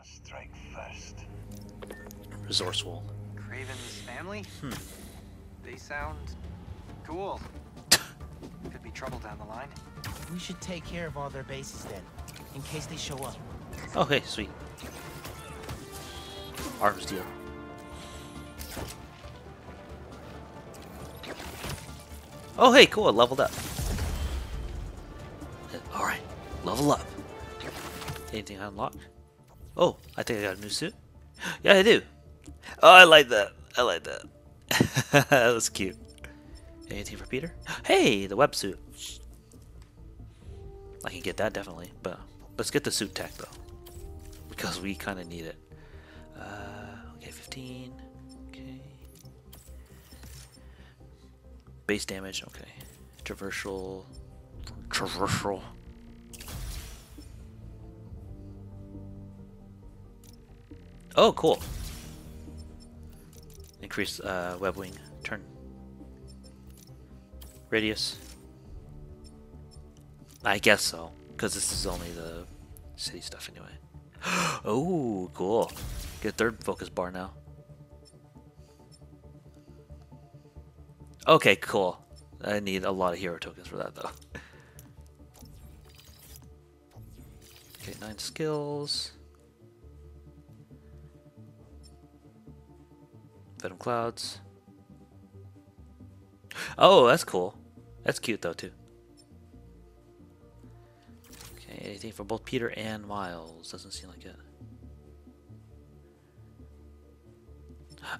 must strike first. Resourceful. Craven's family? Hmm. They sound cool. Could be trouble down the line. We should take care of all their bases then, in case they show up. Okay, sweet. Arms deal. Oh hey, cool, I leveled up. Alright, level up. Anything I unlock? Oh, I think I got a new suit. Yeah, I do. Oh, I like that. I like that. That was cute. Anything for Peter? Hey, the web suit. I can get that definitely, but let's get the suit tech though, because we kind of need it. Okay, 15. Okay. Base damage. Okay. Traversal. Traversal. Oh, cool. Increase web wing turn radius. I guess so, because this is only the city stuff anyway. Oh, cool. Get third focus bar now. Okay, cool. I need a lot of hero tokens for that though. Okay, 9 skills. Venom clouds. Oh, that's cool. That's cute though too. Okay, anything for both Peter and Miles? Doesn't seem like it.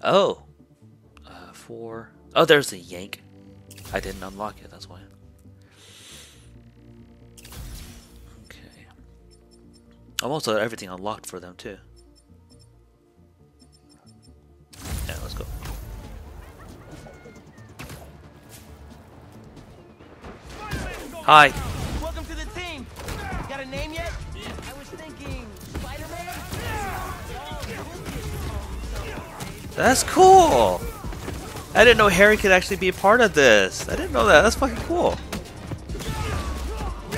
Oh, 4. Oh, there's the yank. I didn't unlock it. That's why. Okay. I've also got everything unlocked for them too. Yeah, let's go. Hi. Welcome to the team. Got a name yet? I was thinking Spider-Man. That's cool. I didn't know Harry could actually be a part of this. I didn't know that. That's fucking cool. Come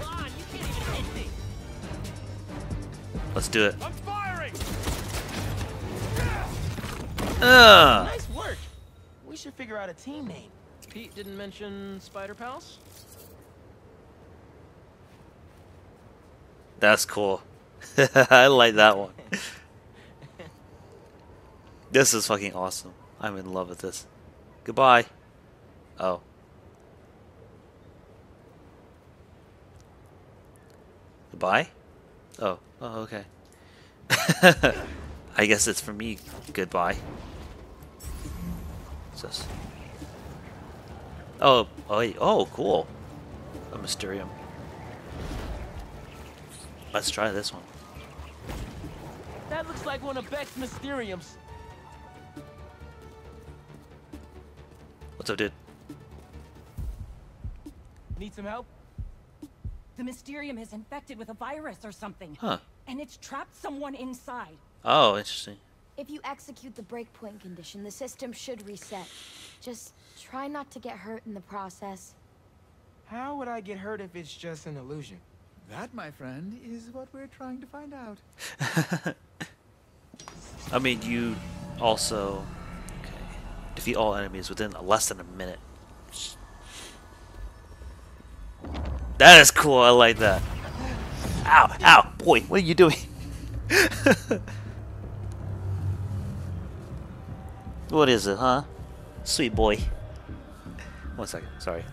on, you can't even hit me. Let's do it. Nice work. We should figure out a team name. Pete didn't mention Spider Pals. That's cool. I like that one. This is fucking awesome. I'm in love with this. Goodbye. Oh. Goodbye? Oh. Oh, okay. I guess it's for me. Goodbye. What's this? Oh, oh, oh, cool. A Mysterium. Let's try this one. That looks like one of Beck's Mysteriums. What's up, dude? Need some help? The Mysterium is infected with a virus or something. Huh. And it's trapped someone inside. Oh, interesting. If you execute the breakpoint condition, the system should reset. Just try not to get hurt in the process. How would I get hurt if it's just an illusion? That, my friend, is what we're trying to find out. I mean, you also... Okay. Defeat all enemies within less than a minute. That is cool, I like that. Ow, ow, boy, what are you doing? What is it, huh? Sweet boy. 1 second, sorry.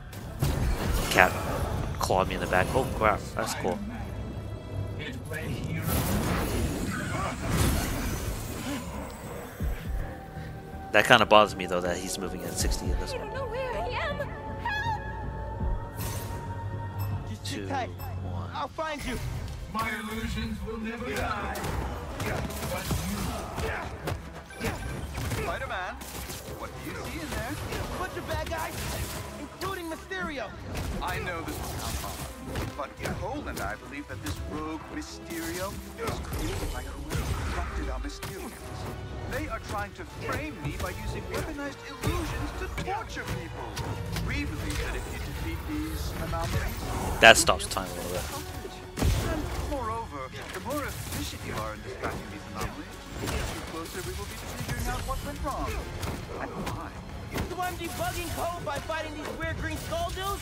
Cat clawed me in the back. Oh crap, that's cool. That kind of bothers me though that he's moving at 60 in this one. I don't know where I am. Help! Just 2, 1. I'll find you. My illusions will never die. Spider-Man, what do you see in there? Bunch of bad guys, including Mysterio. I know this will sound odd, but Cole and I believe that this rogue Mysterio is created by whoever constructed our Mysteriums. They are trying to frame me by using weaponized illusions to torture people. We believe that if you defeat these anomalies... That stops time a little bit. Moreover, the more efficient If you aren't distracting these anomalies, as you closer, we will be figuring out what went wrong. And why? So I'm debugging code by fighting these weird green skull dudes?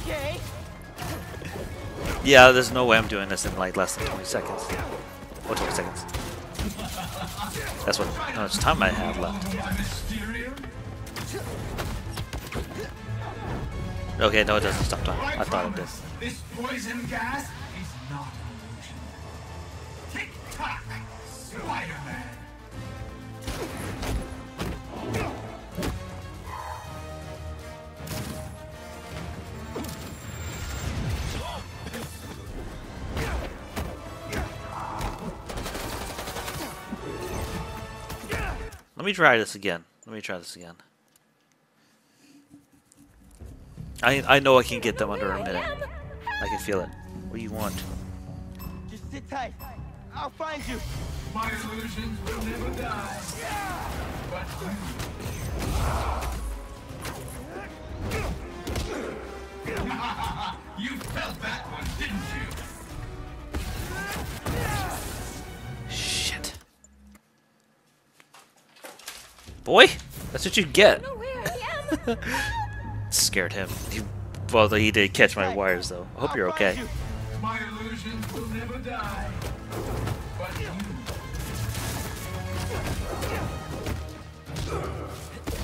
Okay. Yeah, there's no way I'm doing this in like less than 20 seconds. Or 20 seconds. That's what how much time I have left. Okay, no, it doesn't stop time. I thought it did. This poison gas is not an illusion. Tick tock, Spider-Man. Let me try this again. I know I can get them under a minute. I can feel it. What do you want? Just sit tight. I'll find you. My illusions will never die. Yeah. But you felt that one, didn't you? Shit. Boy, that's what you get. Scared him. Although he did catch my wires, though. I hope you're okay. My illusions will never die. But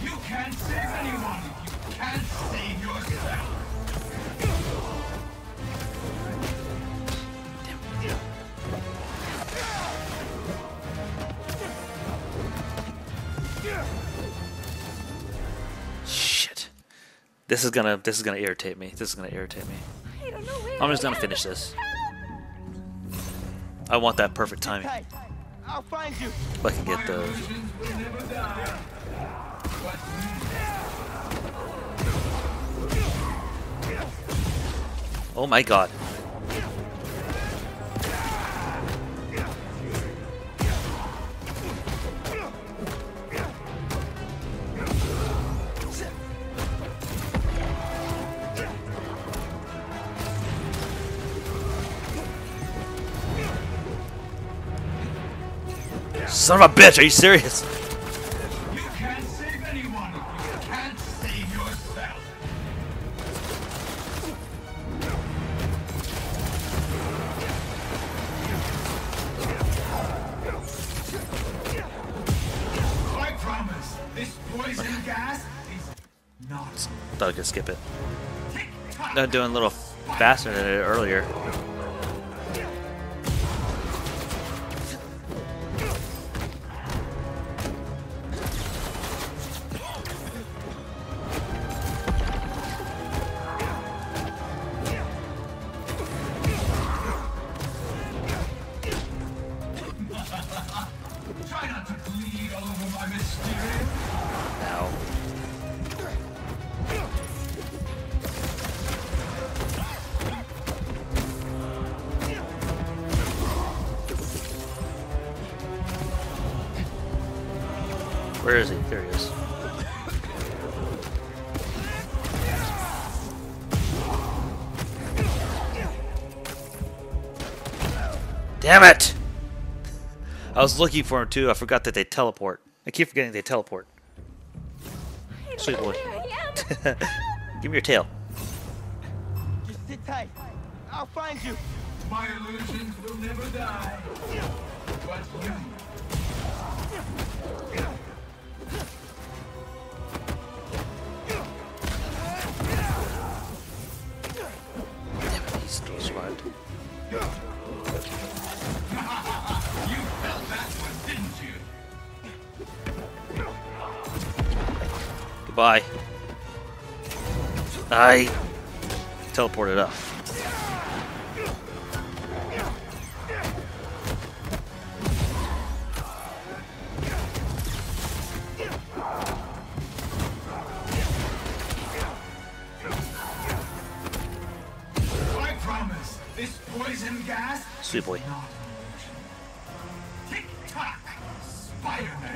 you can't save anyone. You can't save yourself. This is gonna irritate me. I'm just gonna finish this. I want that perfect timing. I'll find you. If I can get the. Oh my god. Son of a bitch, are you serious? You can't save anyone. You can't save yourself. I promise, this poison gas is not. Thought I could skip it. I'm doing a little faster than I did earlier. Where is he? There he is. Damn it! I was looking for him too. I forgot that they teleport. I keep forgetting they teleport. Sweet boy. Give me your tail. Just sit tight. I'll find you. My illusions will never die. But you. You felt that one, didn't you? Goodbye. I teleported up. Sweet boy. Tick-tock, Spider-Man.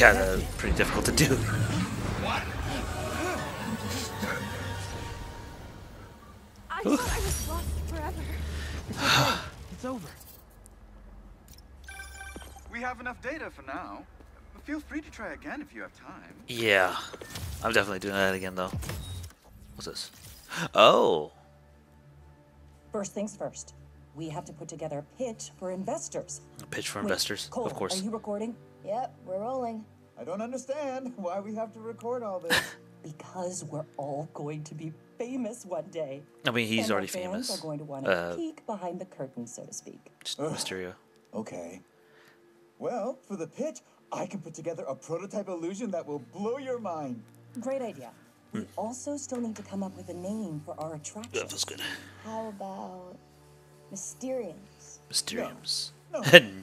Yeah, that was pretty difficult to do. I thought I was lost forever. It's over. We have enough data for now. Feel free to try again if you have time. Yeah, I'm definitely doing that again though. What's this? Oh. First things first. We have to put together a pitch for investors. A pitch for investors, Cole, of course. Are you recording? Yep, we're rolling. I don't understand why we have to record all this. Because we're all going to be famous one day. I mean, he's already famous. Fans are going to want to peek behind the curtain, so to speak. Mysterio. Okay. Well, for the pitch, I can put together a prototype illusion that will blow your mind. Great idea. We also still need to come up with a name for our attraction. That feels good. How about Mysteriums? Mysteriums.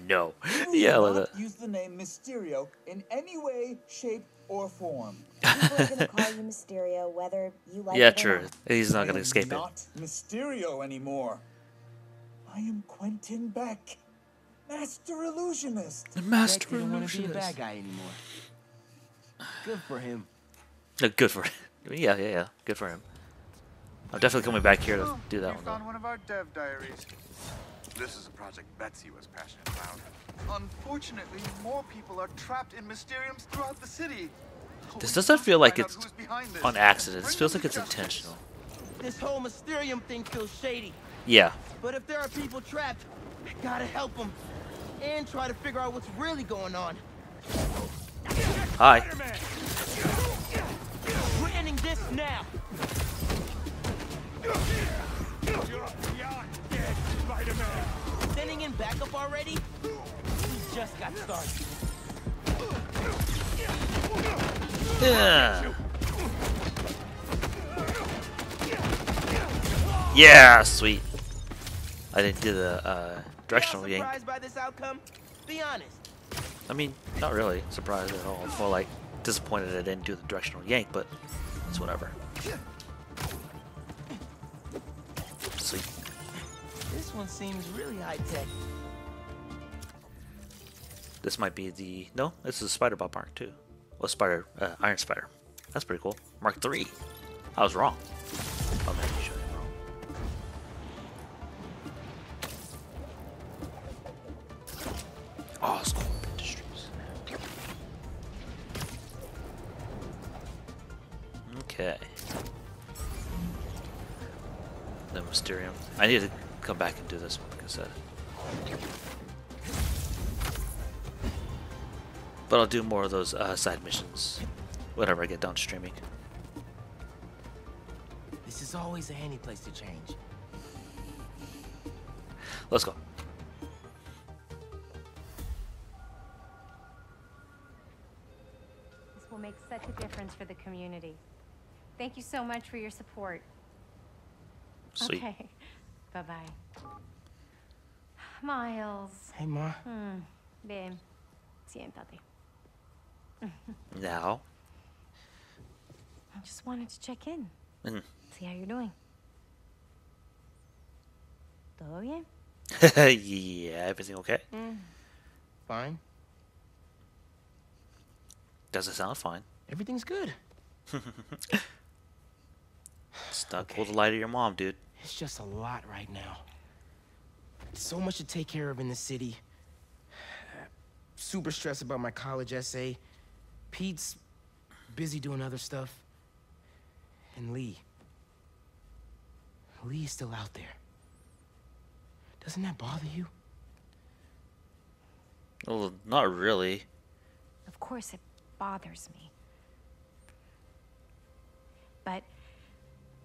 No. Yeah, like that. Use the name Mysterio in any way, shape, or form. People are gonna call you Mysterio, whether you like it or not. Yeah, true. He's not gonna escape it. I'm not Mysterio anymore. I am Quentin Beck, master illusionist. The master illusionist. Beck didn't want to be a bad guy anymore. Good for him. Good for him. Yeah. Good for him. I'm definitely coming back here to do that one. Found one of our dev diaries. This is a project Betsy was passionate about. Unfortunately, more people are trapped in Mysteriums throughout the city. This doesn't feel like it's on accident. This feels like it's intentional. This whole Mysterium thing feels shady. Yeah. But if there are people trapped, I gotta help them and try to figure out what's really going on. Hi. We're ending this now. Sending in backup already? We just got started. Yeah, sweet. I didn't do the directional yank. Surprised by this outcome? Be honest. I mean, not really surprised at all. More like disappointed I didn't do the directional yank, but it's whatever. Sweet. This one seems really high-tech. This might be the... No, this is a Spider-Bot Mark 2. Well, Iron Spider. That's pretty cool. Mark 3. I was wrong. Oh, man, you should have been wrong. Oh, it's cool. Industries. Okay. The Mysterium. I need to come back and do this one, like I said. But I'll do more of those side missions whenever I get done streaming. This is always a handy place to change. Let's go. This will make such a difference for the community. Thank you so much for your support. Sweet. Okay. Bye-bye. Miles. Hey, Ma. Bien. Siéntate. Now? I just wanted to check in. See how you're doing. Todo bien? Yeah, everything okay? Fine. Doesn't sound fine. Everything's good. Stuck with the light of your mom, dude. It's just a lot right now. So much to take care of in the city. Super stressed about my college essay. Pete's busy doing other stuff. And Lee. Lee's still out there. Doesn't that bother you? Well, not really. Of course it bothers me. But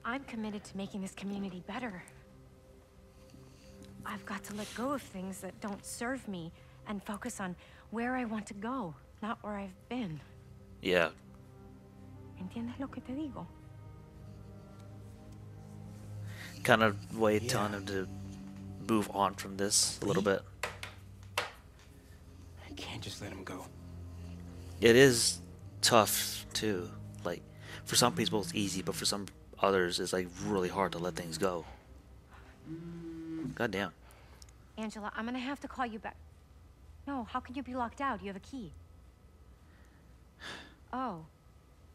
I'm committed to making this community better. I've got to let go of things that don't serve me and focus on where I want to go, not where I've been. Yeah. ¿Entiendes lo que te digo? Kind of way telling him to move on from this a little bit. I can't just let him go. It is tough too. Like, for some people it's easy, but for some others it's like really hard to let things go. Goddamn. Angela, I'm gonna have to call you back. No, how can you be locked out? You have a key. Oh.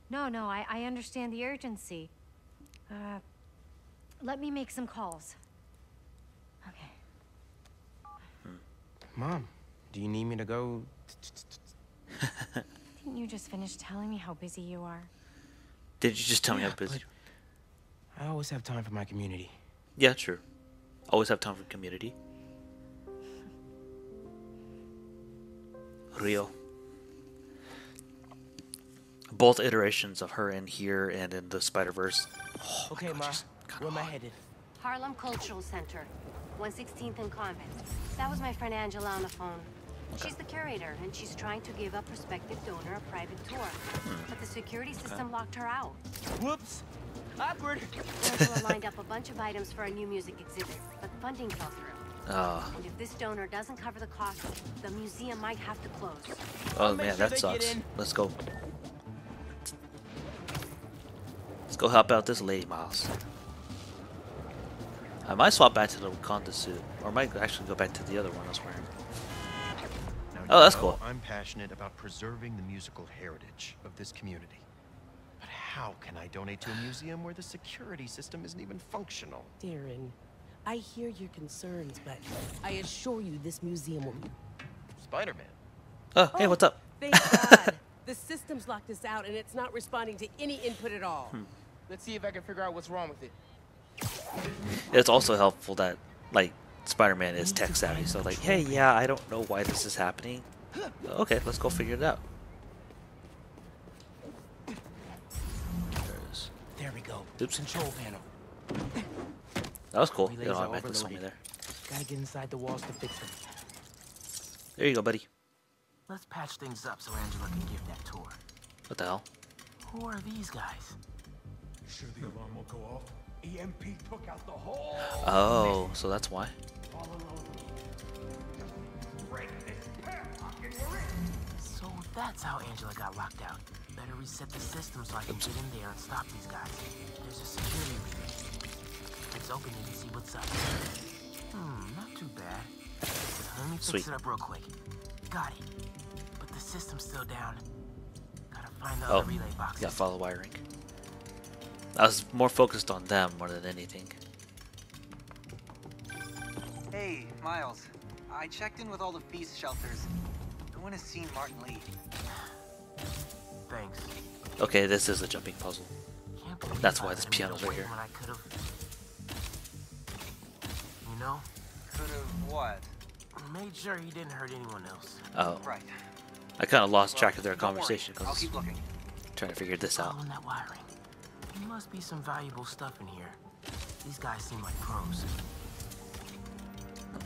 No, I understand the urgency. Let me make some calls. Okay. Mom, do you need me to go? Didn't you just finish telling me how busy you are? Did you just tell me how busy? I always have time for my community. Yeah, true. Always have time for community. Real. Both iterations of her in here and in the Spider-Verse. Oh, okay, God, Ma. Where am I headed? Harlem Cultural Center, 116th and Convent. That was my friend Angela on the phone. Okay. She's the curator, and she's trying to give a prospective donor a private tour. But the security system locked her out. Whoops. Awkward. Angela lined up a bunch of items for a new music exhibit, but funding fell through. Oh. And if this donor doesn't cover the cost, the museum might have to close. Oh man, that sucks. Let's go. Let's go help out this lady, Miles. I might swap back to the Wakanda suit, or I might actually go back to the other one I was wearing. Oh, that's cool. I'm passionate about preserving the musical heritage of this community. But how can I donate to a museum where the security system isn't even functional? Darren, I hear your concerns, but I assure you this museum will... Spider-Man. Oh, hey, what's up? Thank God. The system's locked us out, and it's not responding to any input at all. Let's see if I can figure out what's wrong with it. It's also helpful that, like, Spider-Man is tech savvy, so like, hey, yeah, I don't know why this is happening. Okay, let's go figure it out. There we go. Oops. Control panel. That was cool. They automatically saw me there. Gotta get inside the walls to fix them. There you go, buddy. Let's patch things up so Angela can give that tour. What the hell? Who are these guys? Sure, the alarm will go off. EMP took out the whole. Oh, so that's why. So that's how Angela got locked out. Better reset the system so I can get in there and stop these guys. There's a security room. Let's open it and see what's up. Not too bad. Let me fix it up real quick. Got it. But the system's still down. Gotta find the other relay boxes. Yeah, follow wiring. I was more focused on them more than anything. Hey, Miles. I checked in with all the feast shelters. I want to see Martin Lee. Thanks. Okay, this is a jumping puzzle. That's why this piano's right here. You know? Could have what? Made sure he didn't hurt anyone else. Oh. Right. I kind of lost track of their conversation because I was trying to figure this out. On that wiring. There must be some valuable stuff in here. These guys seem like pros.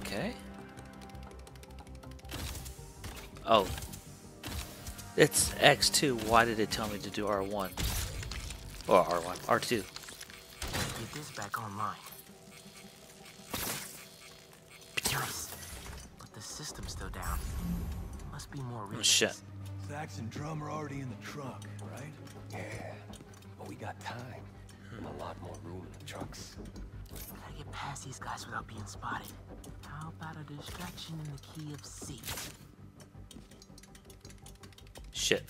Okay. Oh. It's X2. Why did it tell me to do R1? Or R1. R2. Get this back online. But the system's still down. Must be more reasons. Shit. Sax and drum are already in the truck, right? Yeah. But we got time, and a lot more room in the trucks. Gotta get past these guys without being spotted. How about a distraction in the key of C? Shit.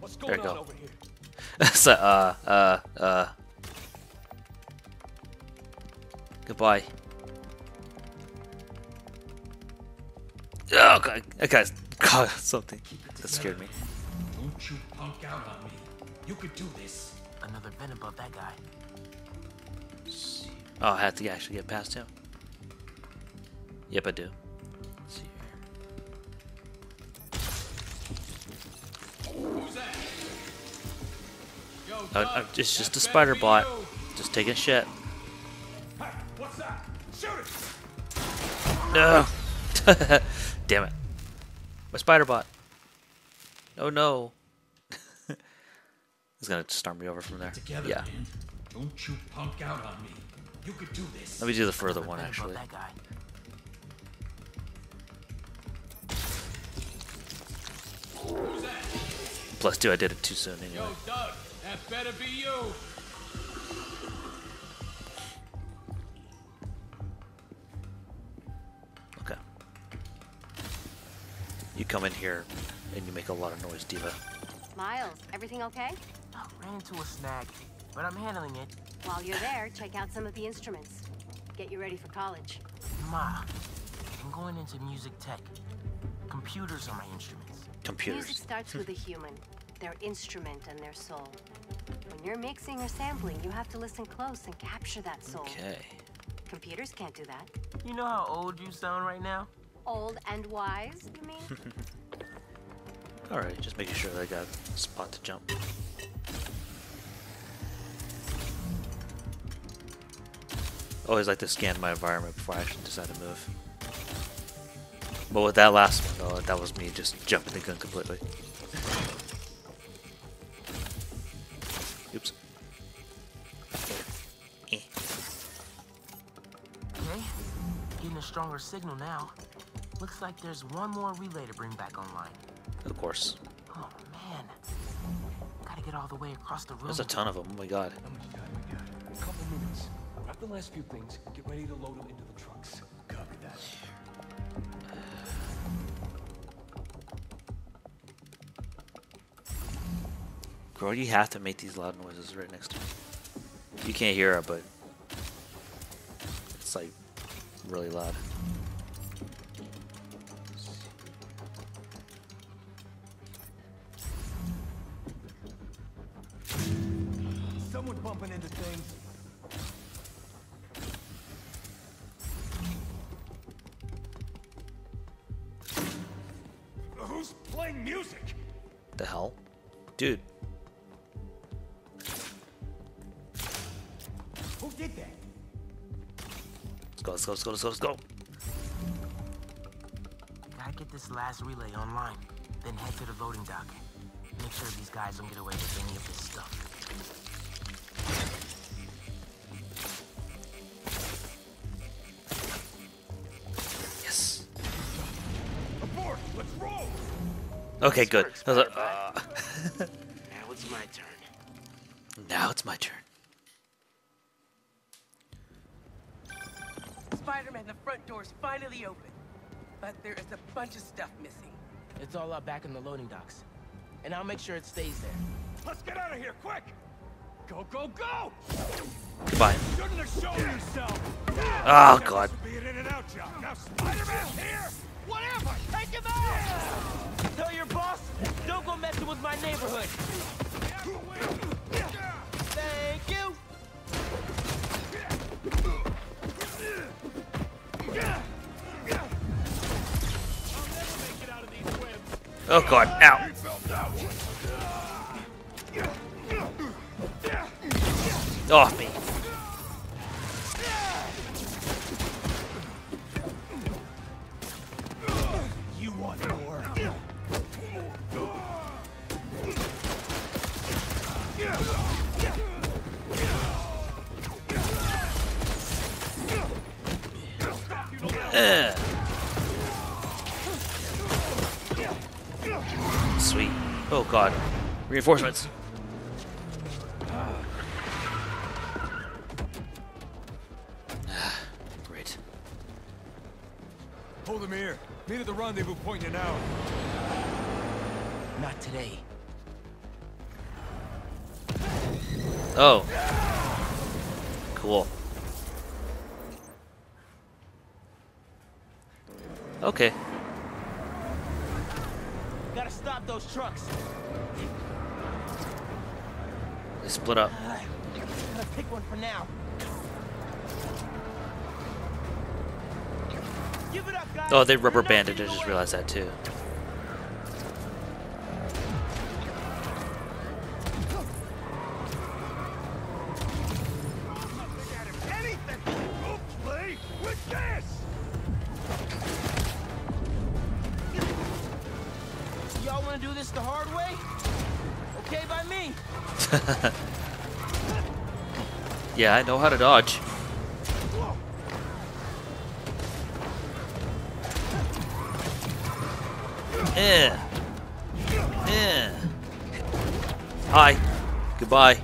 What's going on over here? So, Goodbye. Oh, God. That guy's caught something. That scared me. Don't you punk out on me. You could do this. Another vent above that guy. Oh, I have to actually get past him. Yep, I do. Let's see here. Who's that? Yo, it's just a Spider-Bot. Just taking shit. Hey, what's that? Shoot it! No. Damn it. My Spider-Bot. Oh no. He's gonna storm me over from there. Together, yeah. Man. Don't you punk out on me. You could do this. Let me do the further one actually. Plus two, I did it too soon anyway. Yo, Doug, that better be you. Okay. You come in here and you make a lot of noise, Diva. Miles, everything okay? I ran into a snag, but I'm handling it. While you're there, check out some of the instruments. Get you ready for college. Ma, I'm going into music tech. Computers are my instruments. Computers. Music starts with a human, their instrument and their soul. When you're mixing or sampling, you have to listen close and capture that soul. Okay. Computers can't do that. You know how old you sound right now? Old and wise, you mean? Alright, just making sure that I got a spot to jump. Always like to scan my environment before I actually decide to move. But with that last one, though, that was me just jumping the gun completely. Oops. Okay, getting a stronger signal now. Looks like there's one more relay to bring back online. Of course. Oh man, gotta get all the way across the room. There's a ton of them. Oh my god. How much time we got? A couple minutes. Wrap the last few things. Get ready to load them into the trucks. Copy that. Girl, you have to make these loud noises right next to me. You can't hear it, but it's like really loud. Someone bumping into things. Who's playing music? The hell? Dude. Who did that? Let's go, let's go, let's go, let's go. Gotta get this last relay online, then head to the voting dock. Make sure these guys don't get away with any of this stuff. Okay, good. I was like, now it's my turn. Now it's my turn. Spider-Man, the front door's finally open. But there is a bunch of stuff missing. It's all up back in the loading docks. And I'll make sure it stays there. Let's get out of here, quick! Go, go, go! Goodbye. Shouldn't have shown yourself. Oh, God. Now Spider-Man's here! Whatever! Take him out! Tell your boss, don't go messing with my neighborhood. Thank you! I'll never make it out of these webs. Oh god, ow! Off me. Sweet. Oh god. Reinforcements. Great. Hold him here. Meet at the rendezvous point in an hour. Not today. Oh. Cool. Okay. Gotta stop those trucks. They split up. Gotta pick one for now. Give it up, guys. Oh, they rubber banded. I just realized that too. Yeah, I know how to dodge. Yeah. Yeah. Hi. Goodbye.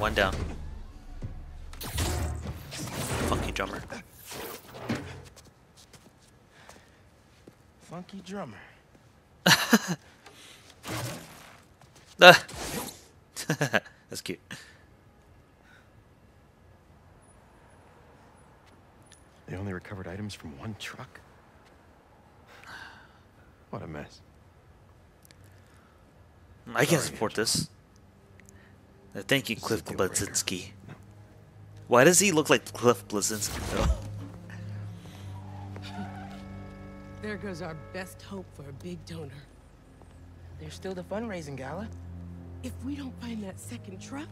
One down. Funky drummer. Funky drummer. That's cute. They only recovered items from one truck? What a mess. I can't support this. Thank you, Cliff Bleszinski. No. Why does he look like Cliff Bleszinski, though? There goes our best hope for a big donor. There's still the fundraising gala. If we don't find that second truck,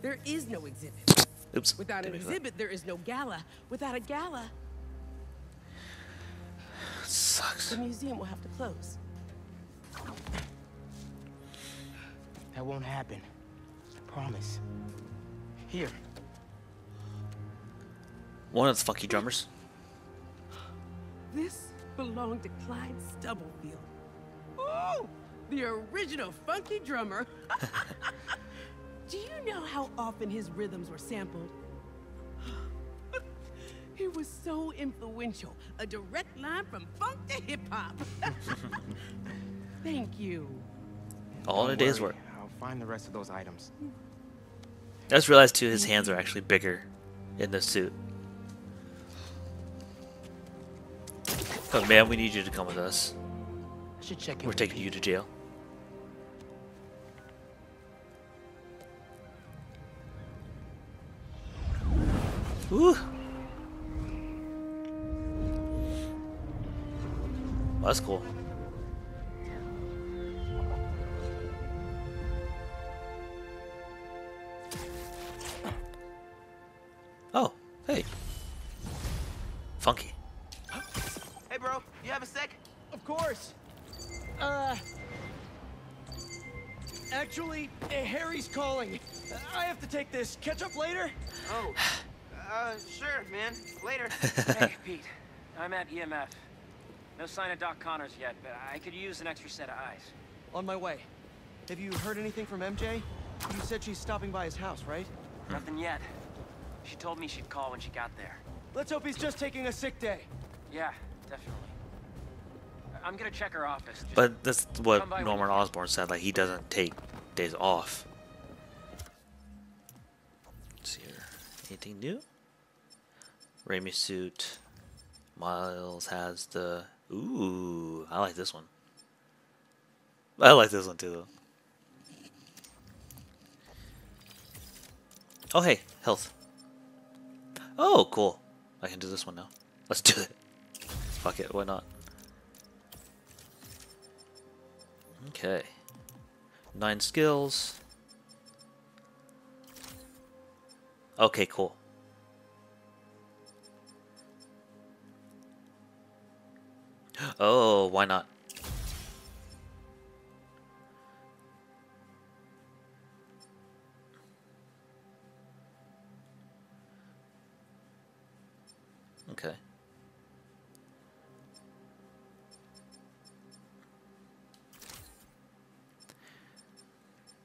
there is no exhibit. Oops. Without an exhibit, there is no gala. Without a gala... Sucks. The museum will have to close. That won't happen. I promise. Here. One of the funky drummers. This belonged to Clyde Stubblefield. Ooh! The original funky drummer. Do you know how often his rhythms were sampled? He was so influential. A direct line from funk to hip-hop. Thank you. All in a day's work. I'll find the rest of those items. I just realized, too, his hands are actually bigger in the suit. Oh, man, we need you to come with us. I should check in. We're taking you to jail. Ooh. Well, that's cool. Oh, hey. Funky. Hey, bro, you have a sec? Of course. Actually, Harry's calling. I have to take this. Catch up later? Oh. Sure, man. Later. Hey, Pete. I'm at EMF. No sign of Doc Connors yet, but I could use an extra set of eyes. On my way. Have you heard anything from MJ? You said she's stopping by his house, right? Nothing yet. She told me she'd call when she got there. Let's hope he's just taking a sick day. Yeah, definitely. I'm gonna check her office. Just but that's what Norman Osborn said. Like, he doesn't take days off. Let's see here. Anything new? Raimi suit. Miles has the... Ooh, I like this one. I like this one too, though. Oh, hey, health. Oh, cool. I can do this one now. Let's do it. Fuck it, why not? Okay. 9 skills. Okay, cool. Oh, why not? Okay.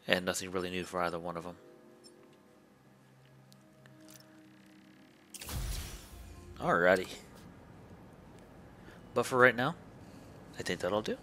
And nothing really new for either one of them. Alrighty. But for right now, I think that'll do.